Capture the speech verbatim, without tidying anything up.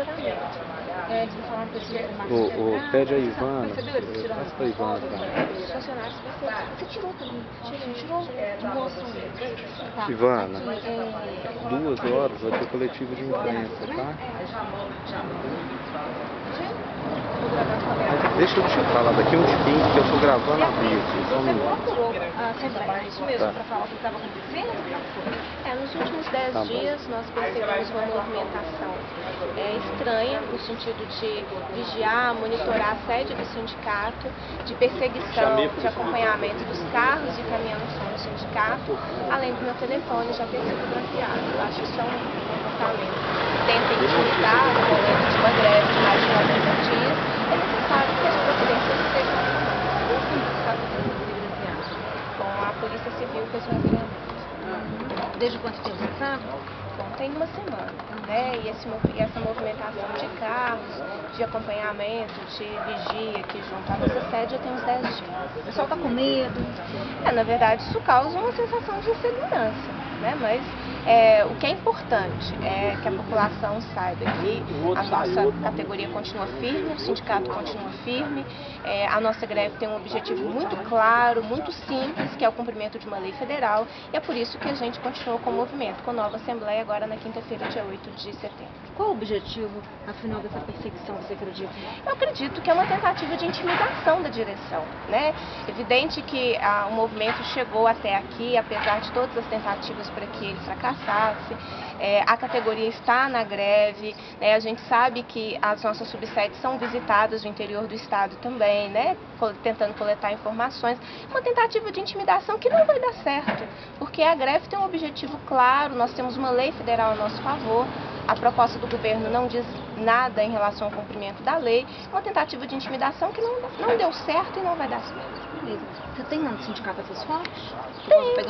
assessoramento. É, de falar para o pede a Ivana, passa para a Ivana. Os funcionários pensam, você tirou tudo, tirou de moço. Ivana, duas horas vai ter coletivo de imprensa, tá? Deixa eu te falar daqui um tiquinho, que eu estou gravando a vídeo. Você procurou a Assembleia, isso mesmo, para falar o que estava acontecendo? É, nos últimos dez tá dias nós percebemos uma movimentação é, estranha, no sentido de vigiar, monitorar a sede do sindicato, de perseguição, de acompanhamento dos carros e caminhões do sindicato, além do meu telefone já ter sido bloqueado. Eu acho que isso é um comportamento. Tentem utilizar o momento de uma greve de mais de noventa dias, é necessário que as providências sejam com a Polícia Civil que fez. Desde quanto tempo você sabe? Bom, tem uma semana, né? E, esse, e essa movimentação de carros, de acompanhamento, de vigia aqui junto à nossa sede, já tem uns dez dias. O pessoal está com medo? É, na verdade, isso causa uma sensação de insegurança, né? Mas é, o que é importante é que a população saiba que a nossa categoria continua firme, o sindicato continua firme, é, a nossa greve tem um objetivo muito claro, muito simples, que é o cumprimento de uma lei federal, e é por isso que a gente continua com o movimento, com a nova Assembleia agora na quinta-feira, dia oito de setembro. Qual o objetivo, afinal, dessa perseguição, você acredita? Eu acredito que é uma tentativa de intimidação da direção, né? Evidente que ah, o movimento chegou até aqui, apesar de todas as tentativas para que ele fracassasse, é, a categoria está na greve, né, a gente sabe que as nossas subsedes são visitadas no interior do estado também, né, tentando coletar informações, uma tentativa de intimidação que não vai dar certo, porque a greve tem um objetivo claro, nós temos uma lei federal a nosso favor, a proposta do governo não diz nada em relação ao cumprimento da lei, uma tentativa de intimidação que não, não deu certo e não vai dar certo. Beleza. Você tem nome de sindicato essas fotos? Tem.